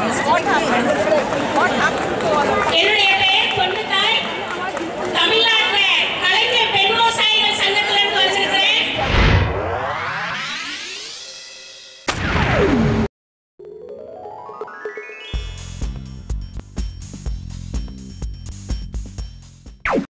What happened? What happened to all of us?